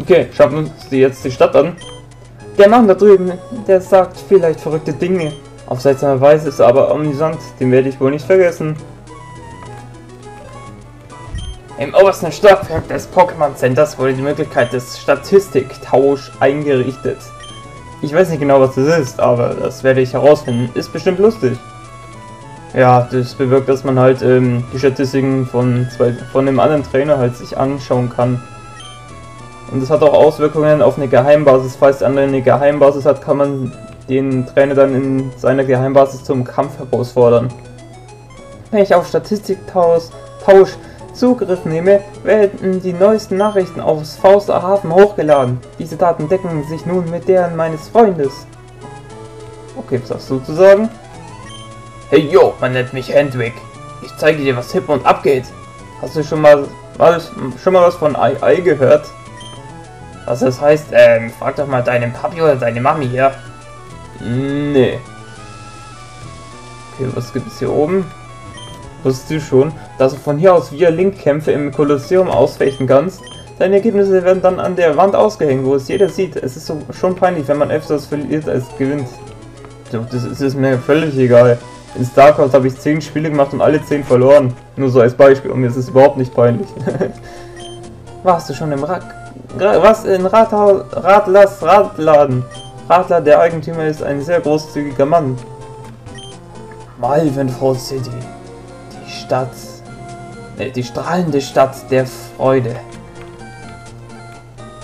Okay, schaffen sie jetzt die Stadt an? Der Mann da drüben, der sagt vielleicht verrückte Dinge. Auf seltsame Weise ist er aber amüsant, den werde ich wohl nicht vergessen. Im obersten Stockwerk des Pokémon Centers wurde die Möglichkeit des Statistiktausch eingerichtet. Ich weiß nicht genau, was das ist, aber das werde ich herausfinden. Ist bestimmt lustig. Ja, das bewirkt, dass man halt die Statistiken von dem anderen Trainer halt sich anschauen kann. Und das hat auch Auswirkungen auf eine Geheimbasis. Falls der andere eine Geheimbasis hat, kann man den Trainer dann in seiner Geheimbasis zum Kampf herausfordern. Wenn ich auf Statistiktausch Zugriff nehme, werden die neuesten Nachrichten aufs Fausterhafen hochgeladen. Diese Daten decken sich nun mit deren meines Freundes. Okay, was hast du zu sagen? Hey yo, man nennt mich Hendrik. Ich zeige dir, was hip und abgeht. Hast du schon mal was von AI gehört? Was das heißt? Frag doch mal deinen Papi oder deine Mami hier. Nee. Okay, was gibt's hier oben? Wusstest du schon, dass du von hier aus via Linkkämpfe im Kolosseum ausfechten kannst? Deine Ergebnisse werden dann an der Wand ausgehängt, wo es jeder sieht. Es ist so schon peinlich, wenn man öfters verliert als gewinnt. Doch, das ist mir völlig egal. In StarCraft habe ich 10 Spiele gemacht und alle 10 verloren. Nur so als Beispiel, und mir ist es überhaupt nicht peinlich. Warst du schon im Radlers Radladen? Radler, der Eigentümer, ist ein sehr großzügiger Mann. Malvenfroh City. Die strahlende Stadt der Freude.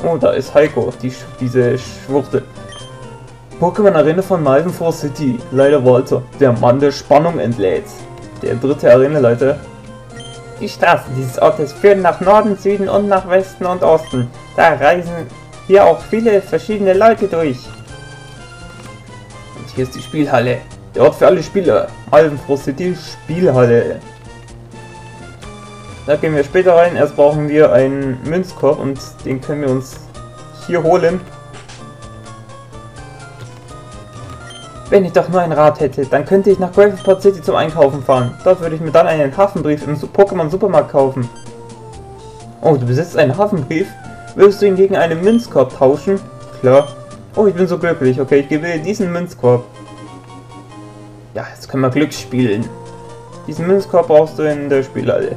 Oh, da ist Heiko, diese Schwuchtel. Pokémon Arena von Malvenfroh City, Leiter Walter, der Mann der Spannung entlädt. Der dritte Arenaleiter. Die Straßen dieses Ortes führen nach Norden, Süden und nach Westen und Osten. Da reisen hier auch viele verschiedene Leute durch. Und hier ist die Spielhalle. Der Ort für alle Spieler. Malvenfroh City Spielhalle. Da gehen wir später rein. Erst brauchen wir einen Münzkorb und den können wir uns hier holen. Wenn ich doch nur ein Rad hätte, dann könnte ich nach Malvenfroh City zum Einkaufen fahren. Dort würde ich mir dann einen Hafenbrief im Pokémon-Supermarkt kaufen. Oh, du besitzt einen Hafenbrief? Würdest du ihn gegen einen Münzkorb tauschen? Klar. Oh, ich bin so glücklich. Okay, ich gebe dir diesen Münzkorb. Ja, jetzt können wir Glück spielen. Diesen Münzkorb brauchst du in der Spielhalle.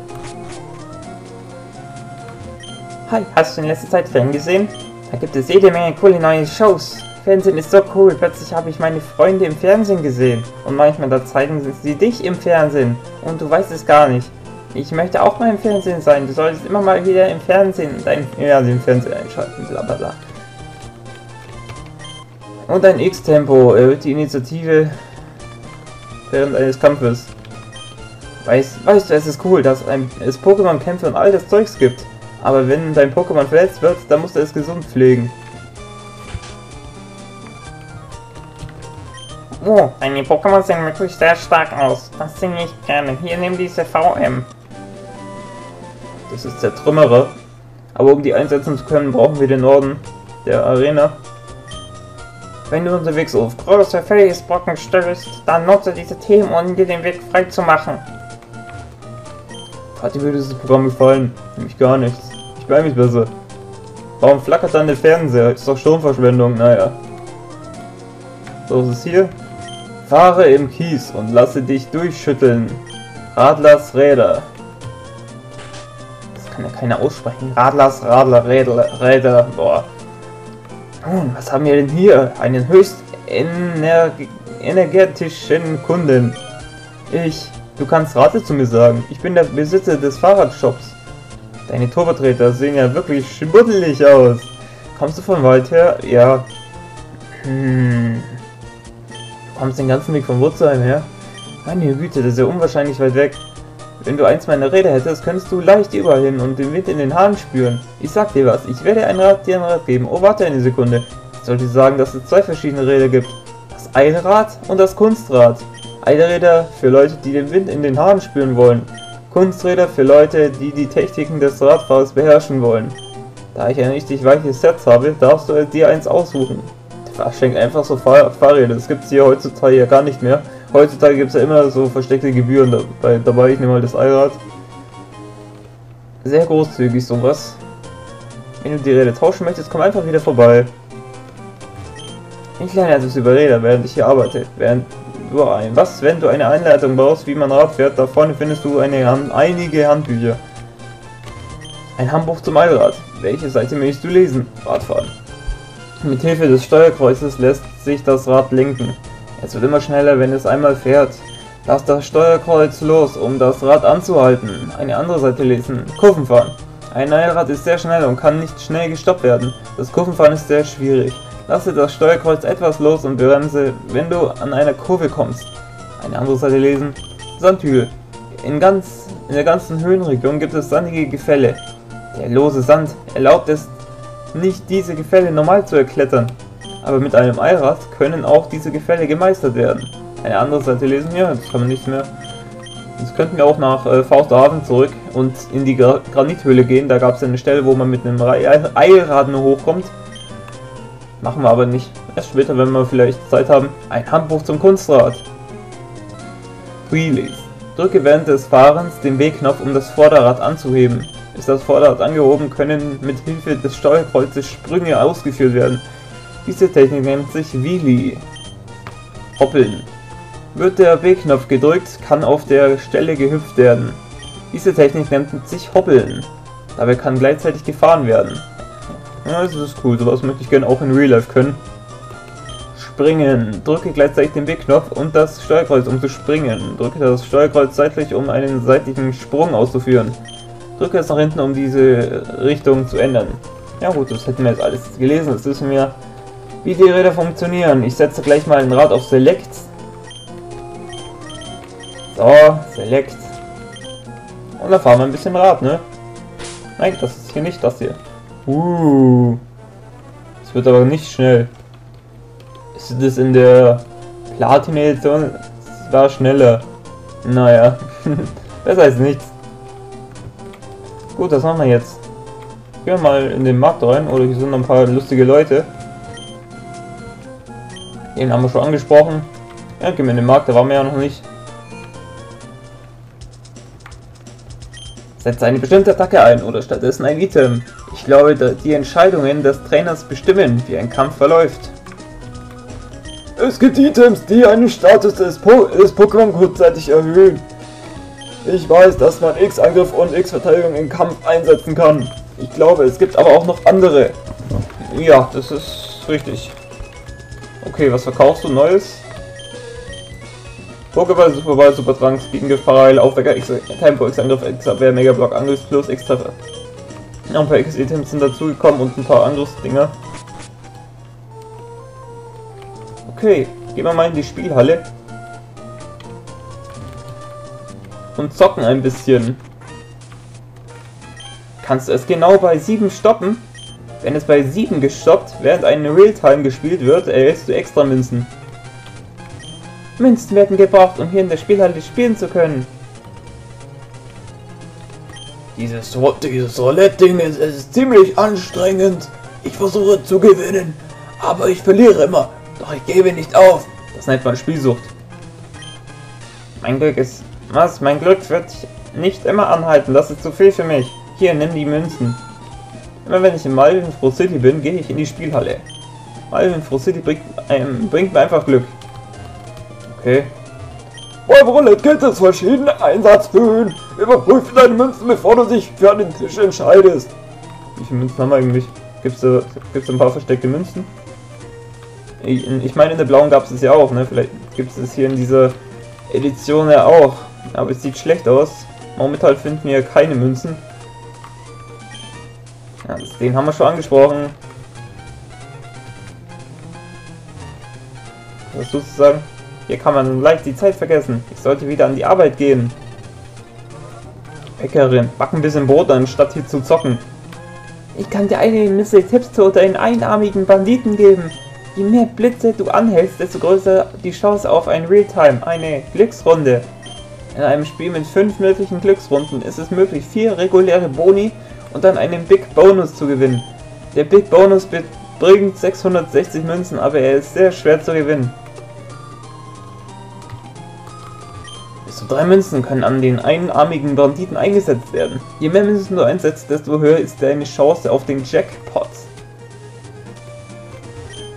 Hi, hast du in letzter Zeit Fernsehen gesehen? Da gibt es jede Menge coole neue Shows. Fernsehen ist so cool, plötzlich habe ich meine Freunde im Fernsehen gesehen. Und manchmal da zeigen sie dich im Fernsehen. Und du weißt es gar nicht. Ich möchte auch mal im Fernsehen sein. Du solltest immer mal wieder im Fernsehen den Fernseher einschalten, blablabla. Und ein X-Tempo erhöht die Initiative während eines Kampfes. Weißt du, es ist cool, dass es Pokémon-Kämpfe und all das Zeugs gibt. Aber wenn dein Pokémon verletzt wird, dann musst du es gesund pflegen. Oh, deine Pokémon sehen wirklich sehr stark aus. Das singe ich gerne. Hier, nimm diese VM. Das ist der Trümmerer. Aber um die einsetzen zu können, brauchen wir den Orden der Arena. Wenn du unterwegs auf große Felsbrocken stößt, dann nutze diese Themen, um dir den Weg frei zu machen. Hat dir dieses Programm gefallen? Nämlich gar nichts. Ich beeil mich besser. Warum flackert dann der Fernseher? Ist doch Stromverschwendung, naja. So ist es hier. Fahre im Kies und lasse dich durchschütteln. Radlers Räder. Das kann ja keiner aussprechen. Radler, Räder. Boah. Nun, was haben wir denn hier? Einen höchst energetischen Kunden. Du kannst Rate zu mir sagen. Ich bin der Besitzer des Fahrradshops. Deine Turbotreter sehen ja wirklich schmuddelig aus. Kommst du von weit her? Ja. Du kommst den ganzen Weg von Wurzheim her? Meine Güte, das ist ja unwahrscheinlich weit weg. Wenn du eins meiner Räder hättest, könntest du leicht überall hin und den Wind in den Haaren spüren. Ich sag dir was, ich werde dir ein Rad geben. Oh, warte eine Sekunde. Ich sollte sagen, dass es zwei verschiedene Räder gibt. Das Eilrad und das Kunstrad. Eilräder für Leute, die den Wind in den Haaren spüren wollen. Kunsträder für Leute, die die Techniken des Radfahrens beherrschen wollen. Da ich ein richtig weiches Set habe, darfst du dir eins aussuchen. Verschenk einfach so Fahrräder, das gibt es hier heutzutage ja gar nicht mehr. Heutzutage gibt es ja immer so versteckte Gebühren dabei. Ich nehme mal das Eilrad. Sehr großzügig sowas. Wenn du die Räder tauschen möchtest, komm einfach wieder vorbei. Ich lerne etwas über Räder, während ich hier arbeite. Wenn du eine Anleitung brauchst, wie man Rad fährt, da vorne findest du einige Handbücher. Ein Handbuch zum Eilrad. Welche Seite möchtest du lesen? Radfahren. Mit Hilfe des Steuerkreuzes lässt sich das Rad lenken. Es wird immer schneller, wenn es einmal fährt. Lass das Steuerkreuz los, um das Rad anzuhalten. Eine andere Seite lesen. Kurven fahren. Ein Eilrad ist sehr schnell und kann nicht schnell gestoppt werden. Das Kurvenfahren ist sehr schwierig. Lasse das Steuerkreuz etwas los und bremse, wenn du an einer Kurve kommst. Eine andere Seite lesen. Sandhügel. In der ganzen Höhenregion gibt es sandige Gefälle. Der lose Sand erlaubt es nicht, diese Gefälle normal zu erklettern. Aber mit einem Eilrad können auch diese Gefälle gemeistert werden. Eine andere Seite lesen wir, das kann man nicht mehr. Jetzt könnten wir auch nach Fausterhafen zurück und in die Granithöhle gehen. Da gab es eine Stelle, wo man mit einem Eilrad nur hochkommt. Machen wir aber nicht. Erst später, wenn wir vielleicht Zeit haben. Ein Handbuch zum Kunstrad. Wheelies. Drücke während des Fahrens den W-Knopf, um das Vorderrad anzuheben. Ist das Vorderrad angehoben, können mit Hilfe des Steuerkreuzes Sprünge ausgeführt werden. Diese Technik nennt sich Wheelie. Hoppeln. Wird der W-Knopf gedrückt, kann auf der Stelle gehüpft werden. Diese Technik nennt sich Hoppeln. Dabei kann gleichzeitig gefahren werden. Ja, das ist cool, sowas möchte ich gerne auch in Real Life können. Springen. Drücke gleichzeitig den W-Knopf und das Steuerkreuz, um zu springen. Drücke das Steuerkreuz seitlich, um einen seitlichen Sprung auszuführen. Drücke es nach hinten, um diese Richtung zu ändern. Ja gut, das hätten wir jetzt alles gelesen, das wissen wir, wie die Räder funktionieren. Ich setze gleich mal ein Rad auf Select. So, Select. Und da fahren wir ein bisschen Rad, ne? Nein, das ist hier nicht das hier. Es wird aber nicht schnell. Ist das in der Platin-Edition? Es war schneller. Naja, besser als nichts. Gut, das machen wir jetzt. Gehen wir mal in den Markt rein, oder hier sind noch ein paar lustige Leute. Den haben wir schon angesprochen. Ja, gehen wir in den Markt, da waren wir ja noch nicht. Setze eine bestimmte Attacke ein oder stattdessen ein Item. Ich glaube, dass die Entscheidungen des Trainers bestimmen, wie ein Kampf verläuft. Es gibt Items, die einen Status des Pokémon kurzzeitig erhöhen. Ich weiß, dass man X-Angriff und X-Verteidigung im Kampf einsetzen kann. Ich glaube, es gibt aber auch noch andere. Ja, das ist richtig. Okay, was verkaufst du Neues? Pokéball, Superball, Supertrank, Gegengriff, Parallel, Aufwecker, X-Tempo, X-Angriff, X-Abwehr, Megablock, Angriffsplus, X-Treffer. Noch ein paar X-Items sind dazugekommen und ein paar Angriffsdinger. Okay, gehen wir mal in die Spielhalle. Und zocken ein bisschen. Kannst du es genau bei 7 stoppen? Wenn es bei 7 gestoppt, während ein Realtime gespielt wird, erhältst du extra Münzen. Münzen werden gebraucht, um hier in der Spielhalle spielen zu können. Dieses Roulette-Ding ist ziemlich anstrengend. Ich versuche zu gewinnen, aber ich verliere immer. Doch ich gebe nicht auf. Das nennt man Spielsucht. Mein Glück wird nicht immer anhalten. Das ist zu viel für mich. Hier, nimm die Münzen. Immer wenn ich in Malvenfroh City bin, gehe ich in die Spielhalle. Malvenfroh City bringt mir einfach Glück. Okay. Beim Roulette gibt es verschiedene Einsatzböen. Überprüfe deine Münzen, bevor du dich für einen Tisch entscheidest. Wie viele Münzen haben wir eigentlich? Gibt es ein paar versteckte Münzen? Ich meine, in der blauen gab es ja auch, ne? Vielleicht gibt es hier in dieser Edition ja auch. Aber es sieht schlecht aus. Momentan finden wir keine Münzen. Ja, den haben wir schon angesprochen. Was sozusagen? Hier kann man leicht die Zeit vergessen. Ich sollte wieder an die Arbeit gehen. Bäckerin, back ein bisschen Brot, anstatt hier zu zocken. Ich kann dir einige Tipps zu den einarmigen Banditen geben. Je mehr Blitze du anhältst, desto größer die Chance auf ein Realtime, eine Glücksrunde. In einem Spiel mit 5 möglichen Glücksrunden ist es möglich, 4 reguläre Boni und dann einen Big Bonus zu gewinnen. Der Big Bonus bringt 660 Münzen, aber er ist sehr schwer zu gewinnen. 3 Münzen können an den einarmigen Banditen eingesetzt werden. Je mehr Münzen du einsetzt, desto höher ist deine Chance auf den Jackpot.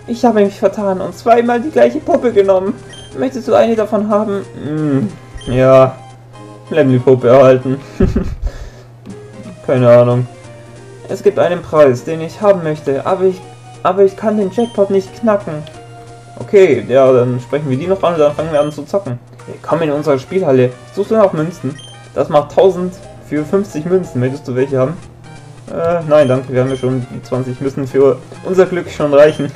Ich habe mich vertan und zweimal die gleiche Puppe genommen. Möchtest du eine davon haben? Ja, bleib die Puppe erhalten. Keine Ahnung. Es gibt einen Preis, den ich haben möchte, aber ich kann den Jackpot nicht knacken. Okay, ja, dann sprechen wir die noch an und dann fangen wir an zu zocken. Komm in unsere Spielhalle. Suchst du nach Münzen? Das macht 1000 für 50 Münzen. Möchtest du welche haben? Nein, danke. Wir haben ja schon die 20 müssen für unser Glück schon reichen.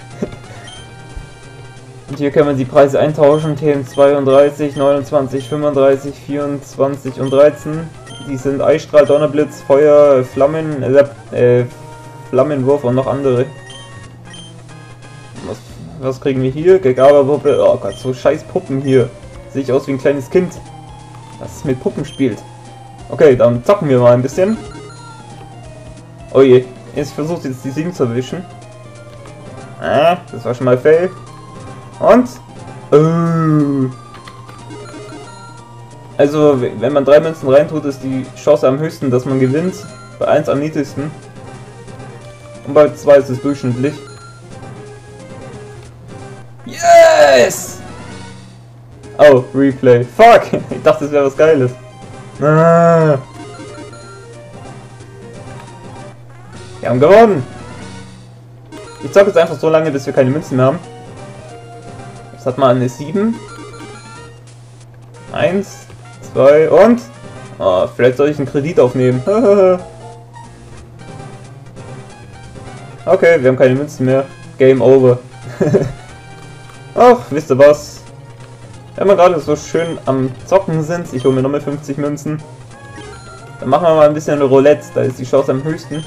Und hier können wir die Preise eintauschen. Themen 32, 29, 35, 24 und 13. Die sind Eisstrahl, Donnerblitz, Feuer, Flammen, Flammenwurf und noch andere. Was kriegen wir hier? Gagaberpuppe. Oh Gott, so scheiß Puppen hier. Sehe ich aus wie ein kleines Kind, das mit Puppen spielt. Okay, dann zocken wir mal ein bisschen. Oh je, ich versuche jetzt die 7 zu erwischen. Ah, das war schon mal fail. Und? Also, wenn man 3 Münzen reintut, ist die Chance am höchsten, dass man gewinnt. Bei 1 am niedrigsten. Und bei 2 ist es durchschnittlich. Yes! Oh, Replay. Fuck! Ich dachte, es wäre was Geiles. Wir haben gewonnen! Ich zocke jetzt einfach so lange, bis wir keine Münzen mehr haben. Jetzt hat man eine 7. 1, 2 und... Oh, vielleicht soll ich einen Kredit aufnehmen. Okay, wir haben keine Münzen mehr. Game over. Ach, wisst ihr was? Wenn wir gerade so schön am Zocken sind, ich hole mir nochmal 50 Münzen. Dann machen wir mal ein bisschen eine Roulette, da ist die Chance am höchsten.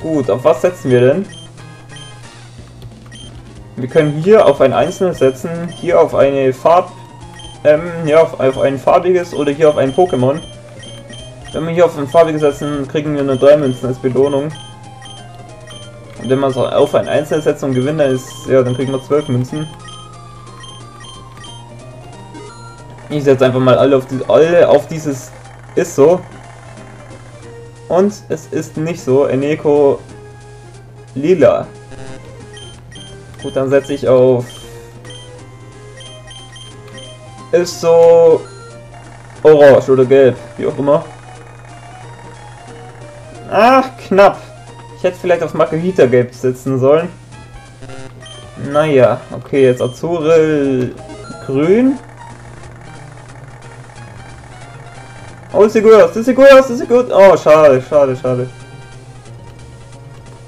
Gut, auf was setzen wir denn? Wir können hier auf ein einzelnes setzen, hier auf eine Farb... ja, auf ein farbiges oder hier auf ein Pokémon. Wenn wir hier auf ein farbiges setzen, kriegen wir nur 3 Münzen als Belohnung. Und wenn wir es auf ein einzelnes setzen und gewinnen, dann, ja, dann kriegen wir 12 Münzen. Ich setze einfach mal alle auf dieses ist so. Und es ist nicht so. Eneko lila. Gut, dann setze ich auf ist so orange oder gelb, wie auch immer. Ach, knapp. Ich hätte vielleicht auf Makuhita gelb setzen sollen. Naja, okay, jetzt Azuril grün. Oh, ist sie gut aus, ist sie gut aus, ist sie gut. Oh, schade, schade, schade.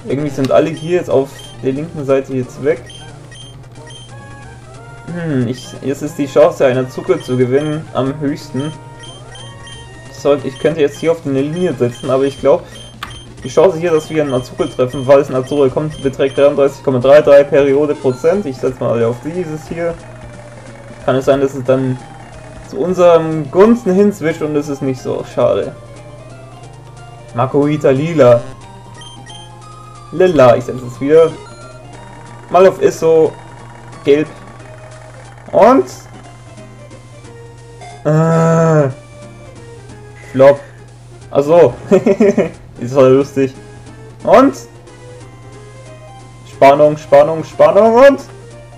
Irgendwie sind alle hier jetzt auf der linken Seite jetzt weg. Jetzt ist die Chance einer Zucker zu gewinnen am höchsten. Ich könnte jetzt hier auf eine Linie setzen, aber ich glaube, die Chance hier, dass wir einen Azuril treffen, weil es ein Azuril kommt, beträgt 33,33 Periode Prozent. Ich setze mal auf dieses hier. Kann es sein, dass es dann zu unserem Gunsten hinswitcht und es ist nicht so. Schade. Makuhita lila. Lila, ich setze es wieder. Mal auf Isso. Gelb. Und... Flop. Achso. Ist voll lustig. Und... Spannung, Spannung, Spannung und...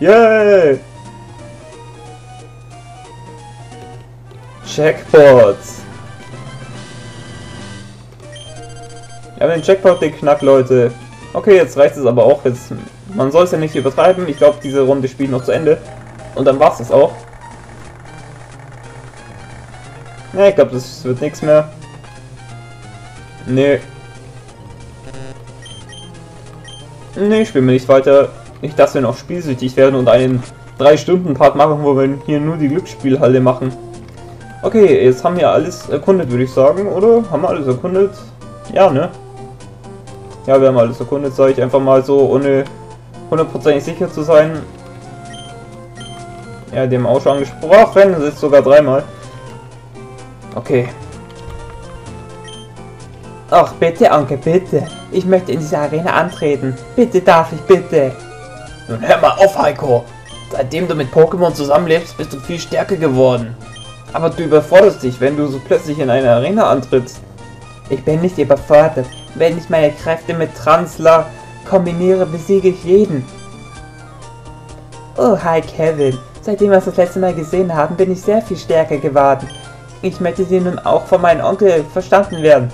Yay! Jackpots. Wir haben den Jackpot geknackt, Leute. Okay, jetzt reicht es aber auch. Jetzt, man soll es ja nicht übertreiben. Ich glaube, diese Runde spielt noch zu Ende. Und dann war es das auch. Ne, ich glaube, das wird nichts mehr. Ne. Ne, spielen wir nicht weiter. Nicht, dass wir noch spielsüchtig werden und einen 3-Stunden-Part machen, wo wir hier nur die Glücksspielhalle machen. Okay, jetzt haben wir alles erkundet, würde ich sagen, oder? Haben wir alles erkundet? Ja, ne? Ja, wir haben alles erkundet, sage ich einfach mal so, ohne hundertprozentig sicher zu sein. Ja, dem auch schon angesprochen, das ist sogar 3-mal. Okay. Ach, bitte, Onkel, bitte. Ich möchte in dieser Arena antreten. Bitte darf ich, bitte. Nun hör mal auf, Heiko. Seitdem du mit Pokémon zusammenlebst, bist du viel stärker geworden. Aber du überforderst dich, wenn du so plötzlich in eine Arena antrittst. Ich bin nicht überfordert. Wenn ich meine Kräfte mit Trasla kombiniere, besiege ich jeden. Oh, hi Kevin. Seitdem wir uns das letzte Mal gesehen haben, bin ich sehr viel stärker geworden. Ich möchte sie nun auch von meinem Onkel verstanden werden.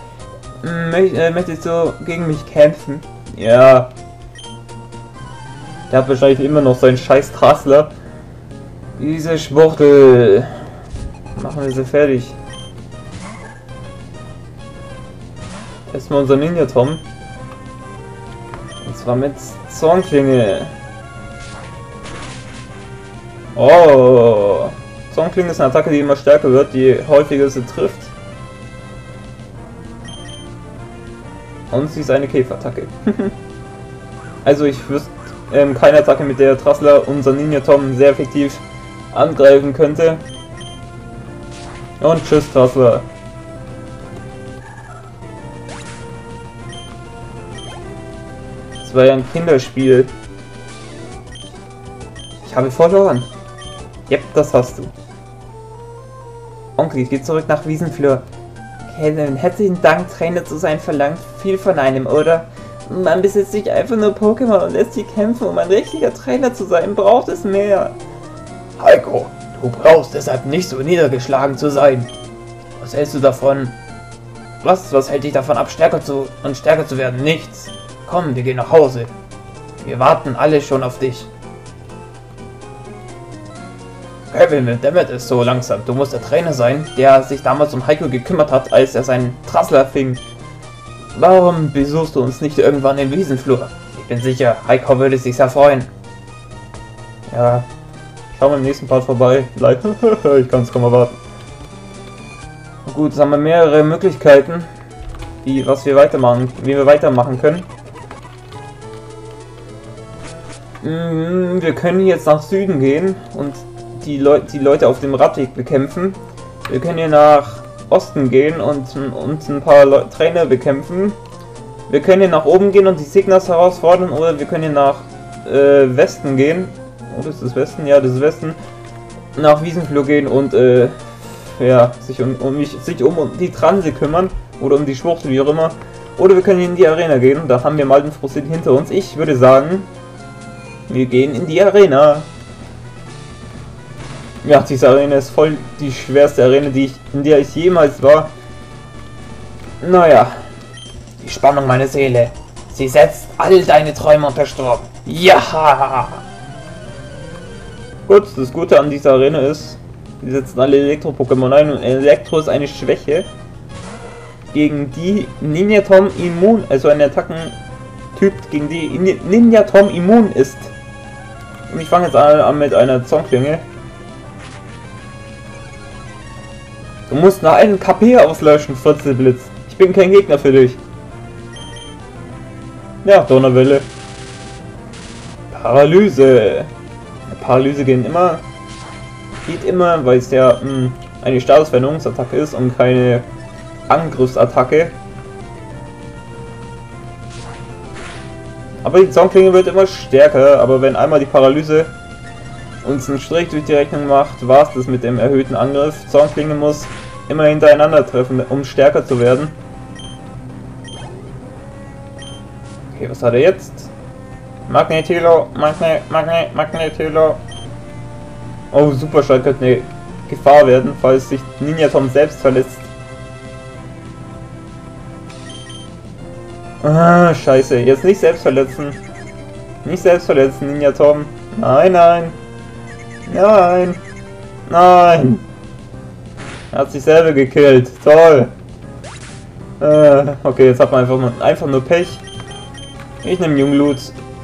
Möchtest du gegen mich kämpfen? Ja. Der hat wahrscheinlich immer noch seinen scheiß Trasla. Diese Schwuchtel. Machen wir sie fertig. Erstmal unser Ninja-Tom. Und zwar mit Zornklinge. Oh. Zornklinge ist eine Attacke, die immer stärker wird, je häufiger sie trifft. Und sie ist eine Käferattacke. Also ich wüsste keine Attacke, mit der Trasla unser Ninja-Tom sehr effektiv angreifen könnte. Und tschüss Trasla. Das war ja ein Kinderspiel. Ich habe verloren. Jep, das hast du. Onkel, geh zurück nach Wiesenflur. Kevin, herzlichen Dank, Trainer zu sein, verlangt viel von einem, oder? Man besitzt sich einfach nur Pokémon und lässt sie kämpfen. Um ein richtiger Trainer zu sein, braucht es mehr. Heiko, du brauchst deshalb nicht so niedergeschlagen zu sein. Was hältst du davon? Was hält dich davon ab, stärker zu werden? Nichts. Komm, wir gehen nach Hause. Wir warten alle schon auf dich. Kevin, mir dämmert es so langsam. Du musst der Trainer sein, der sich damals um Heiko gekümmert hat, als er seinen Trasla fing. Warum besuchst du uns nicht irgendwann im Wiesenflur? Ich bin sicher, Heiko würde sich sehr freuen. Ja, schauen wir im nächsten Part vorbei. Vielleicht, ich kann es kaum erwarten. Gut, jetzt haben wir mehrere Möglichkeiten, wie wir weitermachen können. Wir können jetzt nach Süden gehen und die Leute auf dem Radweg bekämpfen. Wir können hier nach Osten gehen und ein paar Trainer bekämpfen. Wir können hier nach oben gehen und die Signals herausfordern, oder wir können hier nach Westen gehen. Oder ist das Westen? Ja, das ist Westen. Nach Wiesenflur gehen und ja, sich um die Transe kümmern. Oder um die Schwuchtel, wie auch immer. Oder wir können in die Arena gehen. Da haben wir Malvenfroh City hinter uns. Ich würde sagen, wir gehen in die Arena. Ja, diese Arena ist voll die schwerste Arena, in der ich jemals war. Naja. Die Spannung meiner Seele. Sie setzt all deine Träume unter Strom. Ja! Gut, das Gute an dieser Arena ist, wir setzen alle Elektro-Pokémon ein und Elektro ist eine Schwäche, gegen die Ninja-Tom immun, also ein Attackentyp, gegen die Ninja-Tom immun ist. Und ich fange jetzt an mit einer Zornklinge. Du musst nach einem KP auslöschen, Fritzelblitz. Ich bin kein Gegner für dich. Ja, Donnerwelle. Paralyse. Paralyse geht immer, weil es ja eine Statusveränderungsattacke ist und keine Angriffsattacke. Aber die Zornklinge wird immer stärker, aber wenn einmal die Paralyse uns einen Strich durch die Rechnung macht, war es das mit dem erhöhten Angriff. Zornklinge muss immer hintereinander treffen, um stärker zu werden. Okay, was hat er jetzt? Magnetilo, Magnetilo. Oh, Superschall könnte eine Gefahr werden, falls sich Ninja-Tom selbst verletzt. Ah, scheiße. Jetzt nicht selbst verletzen. Nicht selbst verletzen, Ninja-Tom. Nein, nein. Nein. Nein. Er hat sich selber gekillt. Toll. Okay, jetzt hat man einfach nur Pech. Ich nehme Jungloot.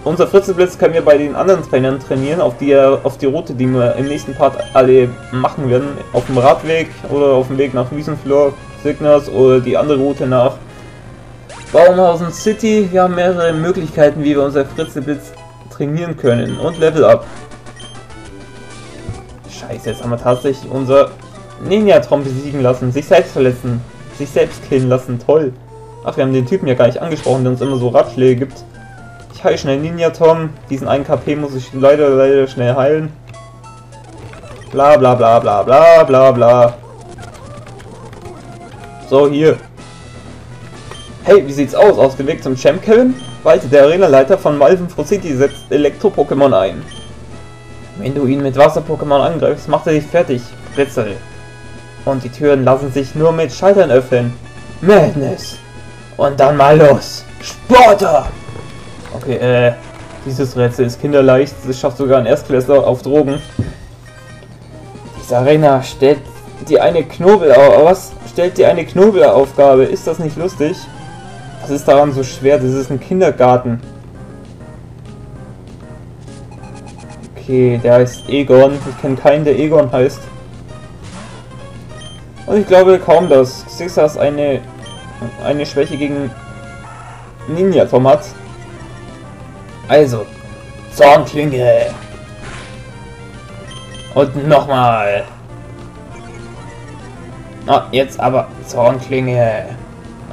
Unser Fritzelblitz können wir bei den anderen Trainern trainieren, auf die Route, die wir im nächsten Part alle machen werden. Auf dem Radweg oder auf dem Weg nach Wiesenflur, Signals oder die andere Route nach Baumhausen City. Wir haben mehrere Möglichkeiten, wie wir unser Fritzelblitz trainieren können. Und Level Up. Scheiße, jetzt haben wir tatsächlich unser Ninja-Tom besiegen lassen. Sich selbst verletzen. Sich selbst killen lassen. Toll. Ach, wir haben den Typen ja gar nicht angesprochen, der uns immer so Ratschläge gibt. Ich heile schnell Ninja-Tom. Diesen einen KP muss ich leider schnell heilen. Bla bla bla bla bla bla bla. So, hier. Hey, wie sieht's aus? Auf dem Weg zum Champ, Kevin? Weiter, der Arenaleiter von Malvenfroh City setzt Elektro-Pokémon ein. Wenn du ihn mit Wasser-Pokémon angreifst, macht er dich fertig, Fritzel. Und die Türen lassen sich nur mit Schaltern öffnen. Madness! Und dann mal los! Sporter! Okay, dieses Rätsel ist kinderleicht. Das schafft sogar ein Erstklässler auf Drogen. Diese Arena stellt dir eine Knobelaufgabe. Ist das nicht lustig? Was ist daran so schwer? Das ist ein Kindergarten. Okay, der heißt Egon. Ich kenne keinen, der Egon heißt. Und ich glaube kaum, dass Sixers eine Schwäche gegen Ninja-Tom hat. Also, Zornklinge! Und nochmal! Ah, jetzt aber Zornklinge!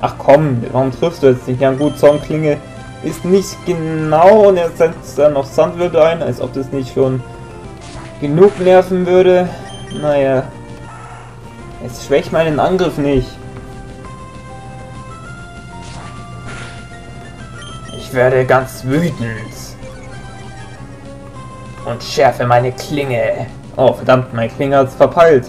Ach komm, warum triffst du jetzt nicht? Ja gut, Zornklinge ist nicht genau und er setzt dann noch Sandwirt ein, als ob das nicht schon genug nerven würde. Naja, jetzt schwäch meinen Angriff nicht. Ich werde ganz wütend und schärfe meine Klinge. Oh verdammt, meine Klinge hat's verpeilt.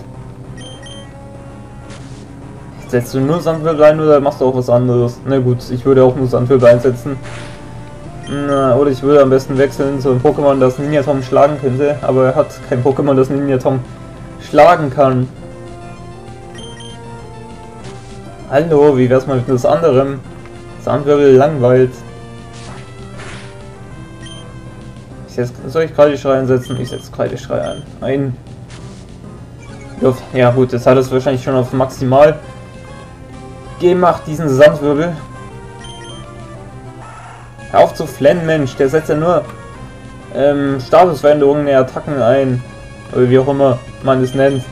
Setzt du nur Sandwirbel rein oder machst du auch was anderes? Na gut, ich würde auch nur Sandwirbel einsetzen. Na, oder ich würde am besten wechseln zu einem Pokémon, das Ninja-Tom schlagen könnte, aber er hat kein Pokémon, das Ninja-Tom schlagen kann. Hallo, wie wär's mal mit was anderem? Sandwirbel langweilt. Jetzt soll ich Kreideschrei einsetzen? Ich setze Kreideschrei ein. Ja gut, jetzt hat es wahrscheinlich schon auf maximal gemacht, diesen Sandwirbel. Hör auf zu flennen, Mensch, der setzt ja nur Statusveränderungen der Attacken ein. Oder wie auch immer man es nennt.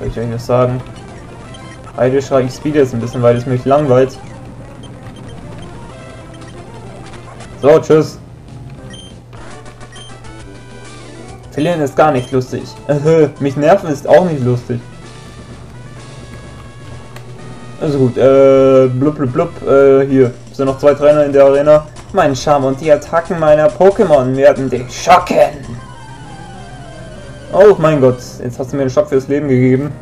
Soll ich euch das sagen? Kreideschrei, ich speed jetzt ein bisschen, weil es mich langweilt. So, tschüss. Verlieren ist gar nicht lustig. Mich nerven ist auch nicht lustig. Also gut, blub blub blub, hier sind noch zwei Trainer in der Arena. Mein Charme und die Attacken meiner Pokémon werden dich schocken. Oh mein Gott, jetzt hast du mir einen Schock fürs Leben gegeben.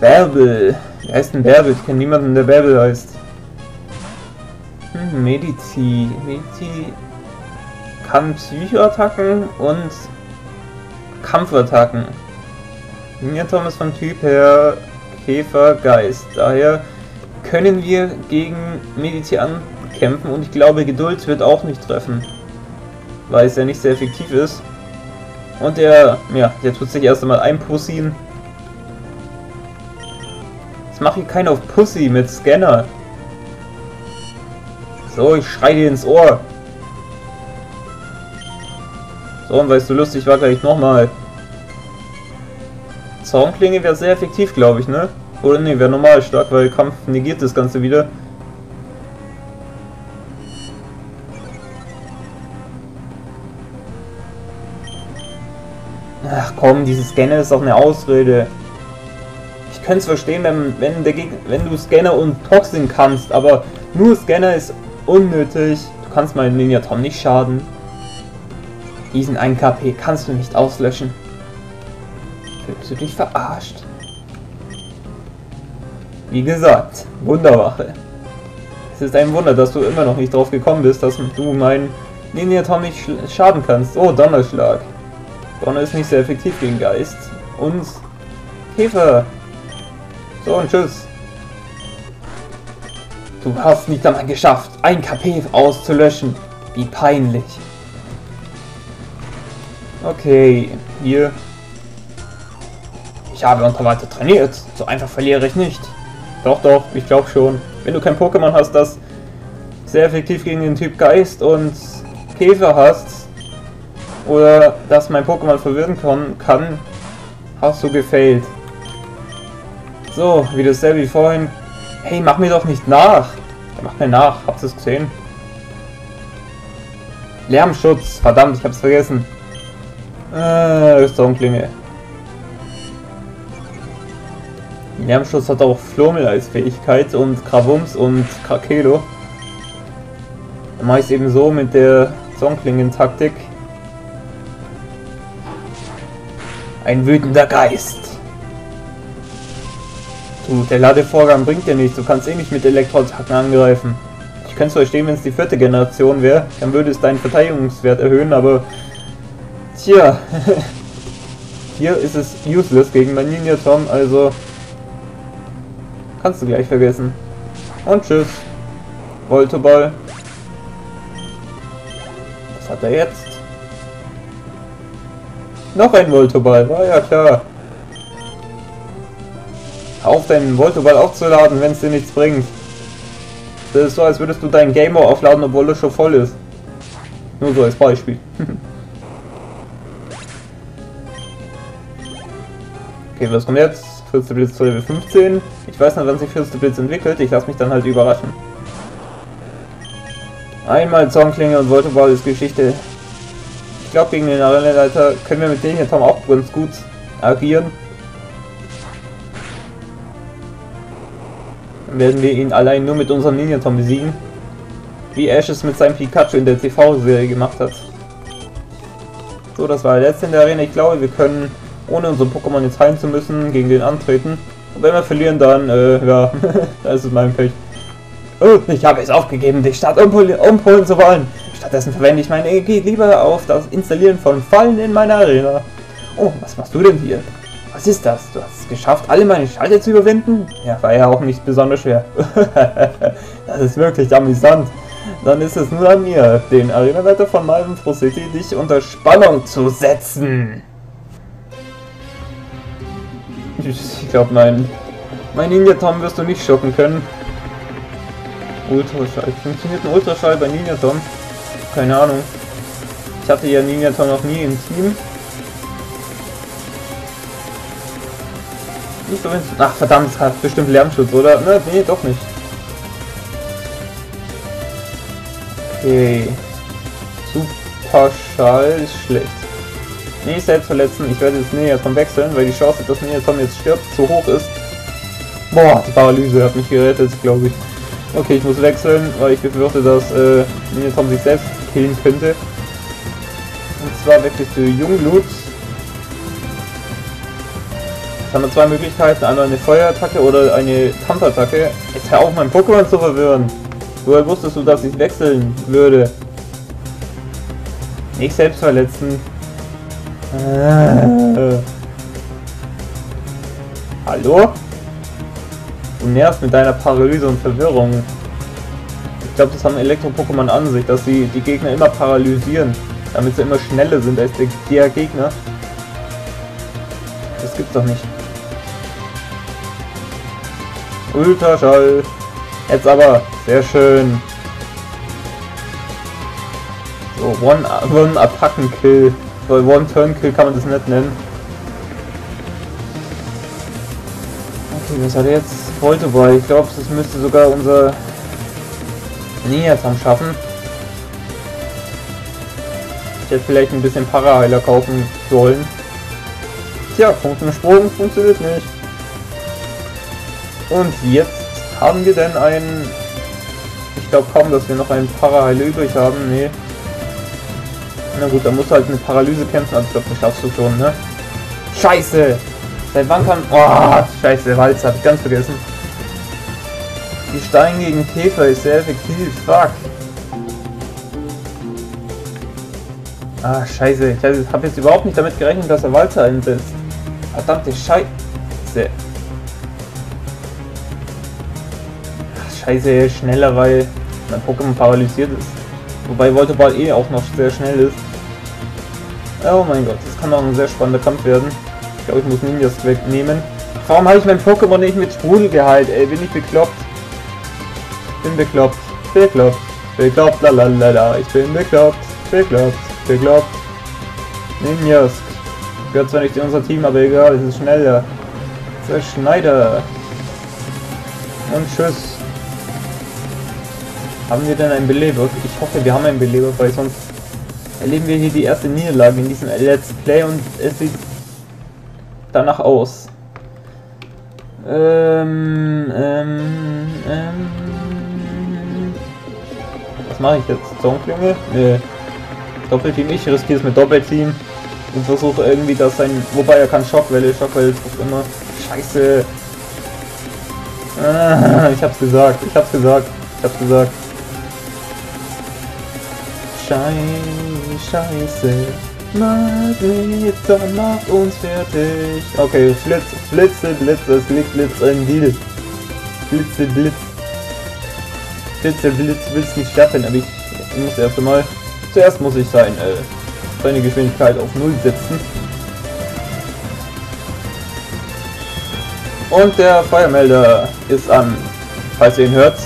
Bärbel. Wer heißt denn Bärbel? Ich kenne niemanden, der Bärbel heißt. Medici kann Psychoattacken und Kampfattacken. Minitom ist vom Typ her Käfergeist. Daher können wir gegen Medici ankämpfen und ich glaube Geduld wird auch nicht treffen, weil es ja nicht sehr effektiv ist. Und der tut sich erst einmal einpussieren. Jetzt mache ich keinen auf Pussy mit Scanner. So, ich schreie dir ins Ohr. So, und weil es so lustig war, gleich nochmal. Zornklinge wäre sehr effektiv, glaube ich, ne? Oder ne, wäre normal stark, weil Kampf negiert das Ganze wieder. Ach komm, dieses Scanner ist doch eine Ausrede. Ich könnte es verstehen, wenn du Scanner und Toxin kannst, aber nur Scanner ist unnötig. Du kannst meinen Ninja-Tom nicht schaden. Diesen 1 KP kannst du nicht auslöschen. Fühlst du dich verarscht? Wie gesagt, Wunderwache. Es ist ein Wunder, dass du immer noch nicht drauf gekommen bist, dass du meinen Ninja-Tom nicht schaden kannst. Oh, Donnerschlag. Donner ist nicht sehr effektiv gegen Geist. Und Käfer. So, und tschüss. Du hast nicht einmal geschafft, 1 KP auszulöschen. Wie peinlich. Okay, hier. Ich habe unter weiter trainiert. So einfach verliere ich nicht. Doch, doch, ich glaube schon. Wenn du kein Pokémon hast, das sehr effektiv gegen den Typ Geist und Käfer hast, oder dass mein Pokémon verwirren kann, hast du gefailt. So, wie dasselbe wie vorhin. Hey, mach mir doch nicht nach! Mach mir nach, habt ihr es gesehen? Lärmschutz. Verdammt, ich hab's vergessen. Zornklinge. Lärmschutz hat auch Flurmel als Fähigkeit und Krawums und Krakelo. Dann mache ich es eben so mit der Zornklingen-Taktik. Ein wütender Geist. Du, der Ladevorgang bringt dir nichts. Du kannst eh nicht mit Elektroattacken angreifen. Ich könnte es verstehen, wenn es die 4. Generation wäre. Dann würde es deinen Verteidigungswert erhöhen, aber... Tja. Hier ist es useless gegen meinen Ninja-Tom, also... Kannst du gleich vergessen. Und tschüss. Voltorball. Was hat er jetzt? Noch ein Voltorball, war ja klar. Auf deinen Voltorball aufzuladen, wenn es dir nichts bringt. Das ist so, als würdest du deinen Game Boy aufladen, obwohl er schon voll ist. Nur so als Beispiel. Okay, was kommt jetzt? Fritzelblitz zu Level 15. Ich weiß nicht, wann sich Fritzelblitz entwickelt. Ich lasse mich dann halt überraschen. Einmal Zornklinge und Voltorball ist Geschichte. Ich glaube, gegen den Arenaleiter können wir mit denen hier Tom auch ganz gut agieren. Dann werden wir ihn allein nur mit unserem Ninja-Tom besiegen. Wie Ash es mit seinem Pikachu in der TV-Serie gemacht hat. So, das war der letzte in der Arena. Ich glaube, wir können... ohne unsere Pokémon jetzt heilen zu müssen, gegen den antreten. Und wenn wir verlieren, dann, ja, das ist mein Pech. Oh, ich habe es aufgegeben, die Stadt umpolen zu wollen. Stattdessen verwende ich meine Energie lieber auf das Installieren von Fallen in meiner Arena. Oh, was machst du denn hier? Was ist das? Du hast es geschafft, alle meine Schalter zu überwinden? Ja, war ja auch nicht besonders schwer. Das ist wirklich amüsant. Dann ist es nur an mir, den Arenaleiter von Malvenfroh City, dich unter Spannung zu setzen. Ich glaube, mein Ninja-Tom wirst du nicht schocken können. Ultraschall. Funktioniert ein Ultraschall bei Ninja-Tom? Keine Ahnung. Ich hatte ja Ninja-Tom noch nie im Team. Nicht so, ach verdammt, es hat bestimmt Lärmschutz, oder? Ne, nee, doch nicht. Okay. Superschall ist schlecht. Nicht selbst verletzen, ich werde jetzt Ninja-Tom wechseln, weil die Chance, dass Ninja-Tom jetzt stirbt, zu hoch ist. Boah, die Paralyse hat mich gerettet, glaube ich. Okay, ich muss wechseln, weil ich befürchte, dass Ninja-Tom sich selbst killen könnte. Und zwar wechsle ich zu Jungblut. Jetzt haben wir zwei Möglichkeiten, einmal eine Feuerattacke oder eine Kampfattacke. Jetzt hör auf, mein Pokémon zu verwirren. Woher wusstest du, dass ich wechseln würde? Nicht selbst verletzen. Hallo? Du nervst mit deiner Paralyse und Verwirrung. Ich glaube, das haben Elektro-Pokémon an sich, dass sie die Gegner immer paralysieren, damit sie immer schneller sind als der Gegner. Das gibt's doch nicht. Ultraschall. Jetzt aber. Sehr schön. So, One-Attacken-Kill. Bei One-Turn-Kill kann man das nicht nennen. Okay, was hat er jetzt? Voltorball. Ich glaube, das müsste sogar unser Ninja-Tom schaffen. Ich hätte vielleicht ein bisschen Paraheiler kaufen sollen. Tja, Punktensprung funktioniert nicht. Und jetzt haben wir denn einen... Ich glaube kaum, dass wir noch einen Paraheiler übrig haben. Nee. Na gut, dann musst du halt mit Paralyse kämpfen, also ich glaube, das schaffst du schon, ne? Scheiße! Seit wann kann... Oh, scheiße, Walz hab ich ganz vergessen. Die Stein gegen Käfer ist sehr effektiv, fuck. Ah, scheiße, ich habe jetzt überhaupt nicht damit gerechnet, dass er Walzer einsetzt. Verdammte Scheiße. Ach, scheiße, schneller, weil mein Pokémon paralysiert ist. Wobei Voltorball eh auch noch sehr schnell ist. Oh mein Gott, das kann auch ein sehr spannender Kampf werden. Ich glaube, ich muss Ninjas wegnehmen. Warum habe ich mein Pokémon nicht mit Sprudel geheilt? Ey, bin ich bekloppt? Bin bekloppt. Bekloppt. Bekloppt. Lalalala. Ich bin bekloppt. Bekloppt. Bekloppt. Ninjas. Gehört zwar nicht in unser Team, aber egal, es ist schneller. Zerschneider. Und tschüss. Haben wir denn einen Beleber? Ich hoffe, wir haben einen Beleber, weil sonst erleben wir hier die erste Niederlage in diesem Let's Play und es sieht danach aus. Was mache ich jetzt? Zornklinge? Nö. Doppelteam, ich riskiere es mit Doppelteam und versuche irgendwie das sein. Wobei er kann Schockwelle trifft immer. Scheiße. Ah, ich hab's gesagt. Scheiße. Makuhita macht uns fertig. Okay, Fritzelblitz, es liegt Blitz ein Deal. Fritzelblitz willst nicht starten, aber ich muss erst einmal. Zuerst muss ich seine Geschwindigkeit auf 0 setzen. Und der Feuermelder ist an, falls ihr ihn hört.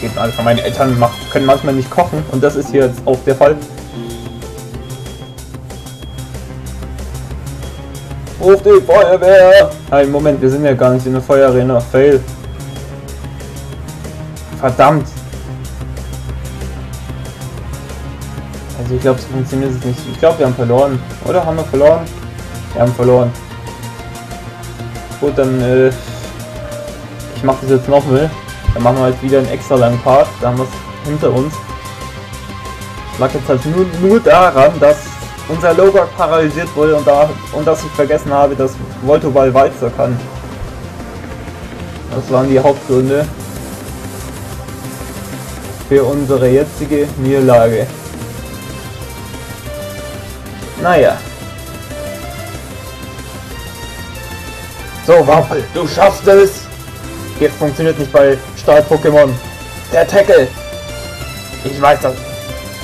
Geht mal, meine Eltern können manchmal nicht kochen und das ist hier jetzt auch der Fall. Ruf die Feuerwehr! Nein, Moment, wir sind ja gar nicht in der Feuerarena. Fail. Verdammt! Also ich glaube, es funktioniert nicht. Ich glaube, wir haben verloren. Oder haben wir verloren? Wir haben verloren. Gut, dann ich mache das jetzt nochmal. Dann machen wir halt wieder einen extra langen Part. Da haben wir es hinter uns. Lag jetzt halt nur daran, dass unser Logo paralysiert wurde und dass ich vergessen habe, dass Voltorball Walzer kann. Das waren die Hauptgründe für unsere jetzige Niederlage. Naja. So, Waffel, du schaffst es! Jetzt funktioniert nicht bei Stahl-Pokémon. Der Tackle! Ich weiß das.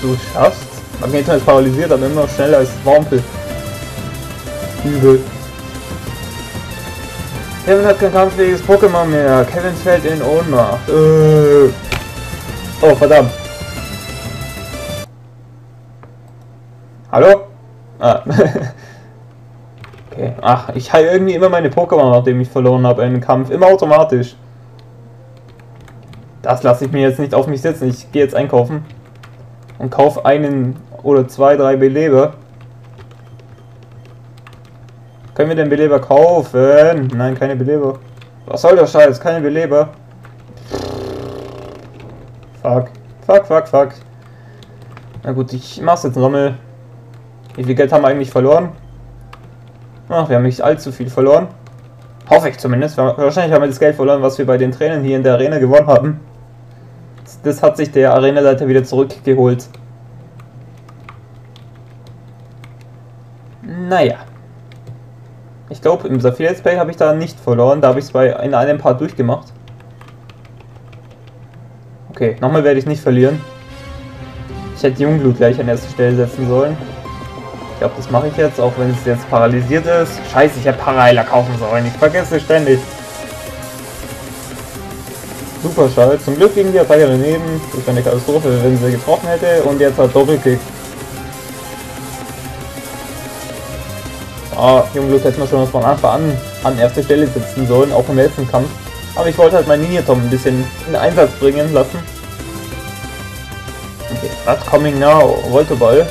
Du schaffst? Magneton ist paralysiert, aber immer noch schneller als Wampel. Übel. Kevin hat kein kampffähiges Pokémon mehr. Kevin fällt in Ohnmacht. Oh, verdammt. Hallo? Ah. Okay. Ach, ich heile irgendwie immer meine Pokémon, nachdem ich verloren habe einen Kampf. Immer automatisch. Das lasse ich mir jetzt nicht auf mich sitzen. Ich gehe jetzt einkaufen. Und kaufe einen oder zwei, drei Beleber. Können wir denn Beleber kaufen? Nein, keine Beleber. Was soll der Scheiß? Keine Beleber. Fuck. Fuck. Na gut, ich mach's jetzt nochmal. Wie viel Geld haben wir eigentlich verloren? Ach, wir haben nicht allzu viel verloren. Hoffe ich zumindest. Wahrscheinlich haben wir das Geld verloren, was wir bei den Trainern hier in der Arena gewonnen haben. Das hat sich der Arenaleiter wieder zurückgeholt. Naja. Ich glaube, im Saphir Let's Play habe ich da nicht verloren. Da habe ich es in einem Part durchgemacht. Okay, nochmal werde ich nicht verlieren. Ich hätte Jungblut gleich an erste Stelle setzen sollen. Ich glaube, das mache ich jetzt, auch wenn es jetzt paralysiert ist. Scheiße, ich hätte Parailer kaufen sollen. Ich vergesse ständig. Superschall. Zum Glück ging die Attacke daneben. Das wäre eine Katastrophe, wenn sie getroffen hätte. Und jetzt hat Doppelkick. Ah, Jungblut hätten wir schon von Anfang an erste Stelle setzen sollen, auch im letzten Kampf. Aber ich wollte halt meinen Minitom ein bisschen in Einsatz bringen lassen. Okay, was coming now? Voltorball.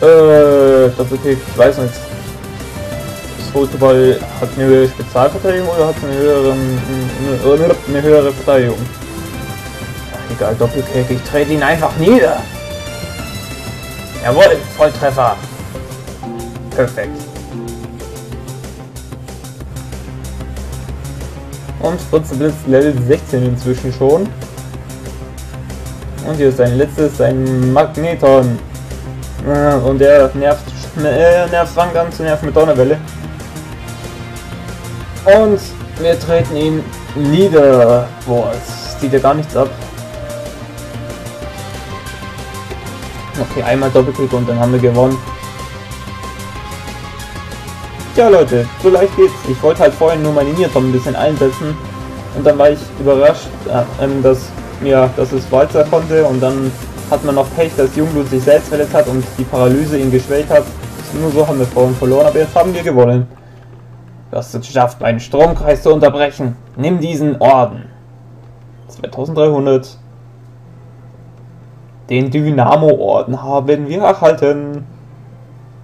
Doppelkick, ich weiß nicht. Das Voltorball hat eine höhere Spezialverteidigung oder hat eine höhere Verteidigung? Ach, egal, Doppelkick, ich trete ihn einfach nieder! Jawohl, Volltreffer! Perfekt. Und Fritzelblitz Level 16 inzwischen schon. Und hier ist sein letztes, sein Magneton. Und er fängt an zu nerven mit Donnerwelle. Und wir treten ihn nieder. Boah, es zieht ja gar nichts ab. Okay, einmal Doppelklick und dann haben wir gewonnen. Ja Leute, so leicht geht's. Ich wollte halt vorhin nur meine Ninja-Tom ein bisschen einsetzen. Und dann war ich überrascht, dass es Walzer konnte und dann hat man noch Pech, dass Jungblut sich selbst verletzt hat und die Paralyse ihn geschwächt hat. Nur so haben wir vorhin verloren, aber jetzt haben wir gewonnen. Du hast es geschafft, meinen Stromkreis zu unterbrechen. Nimm diesen Orden. 2300. Den Dynamo-Orden haben wir erhalten.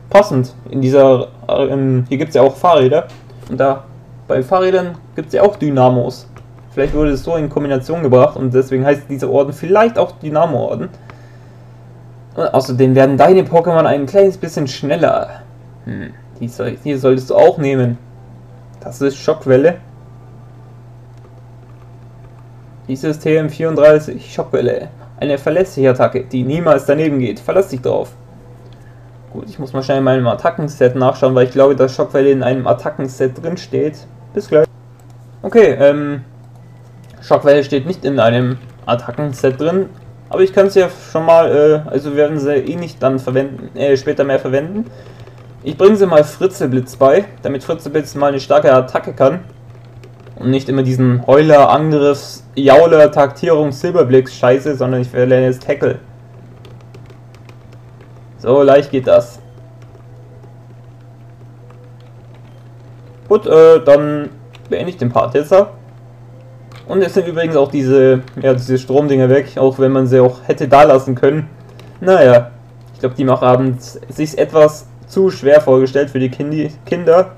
Passend. In dieser, hier gibt es ja auch Fahrräder. Und da bei Fahrrädern gibt es ja auch Dynamos. Vielleicht wurde es so in Kombination gebracht und deswegen heißt dieser Orden vielleicht auch Dynamo-Orden. Und außerdem werden deine Pokémon ein kleines bisschen schneller. Hier solltest du auch nehmen. Das ist Schockwelle. Dieses TM34 Schockwelle. Eine verlässliche Attacke, die niemals daneben geht. Verlass dich drauf. Gut, ich muss mal schnell in meinem Attackenset nachschauen, weil ich glaube, dass Schockwelle in einem Attackenset drin steht. Bis gleich. Okay, Schockwelle steht nicht in einem Attackenset drin. Aber ich kann es ja schon mal, also wir werden sie eh nicht dann verwenden, später mehr verwenden. Ich bringe sie mal Fritzelblitz bei, damit Fritzelblitz mal eine starke Attacke kann. Und nicht immer diesen Heuler, Angriffs, Jauler, Taktierung, Silberblitz Scheiße, sondern ich werde jetzt Tackle. So leicht geht das. Gut, dann beende ich den Part jetzt. Und jetzt sind übrigens auch diese Stromdinger weg, auch wenn man sie auch hätte da lassen können. Naja, ich glaube, die Macher haben sich etwas zu schwer vorgestellt für die Kinder.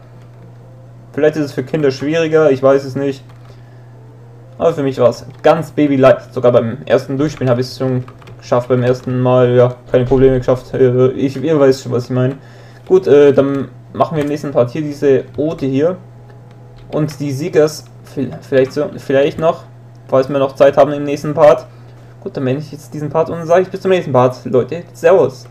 Vielleicht ist es für Kinder schwieriger, ich weiß es nicht. Aber für mich war es ganz babyleicht. Sogar beim ersten Durchspielen habe ich es schon geschafft. Beim ersten Mal, ja, keine Probleme geschafft. Ihr weiß schon, was ich meine. Gut, dann machen wir im nächsten Part hier diese Ote hier. Und die Siegers... Vielleicht noch, falls wir noch Zeit haben im nächsten Part. Gut, dann beende ich jetzt diesen Part und sage ich bis zum nächsten Part. Leute, Servus!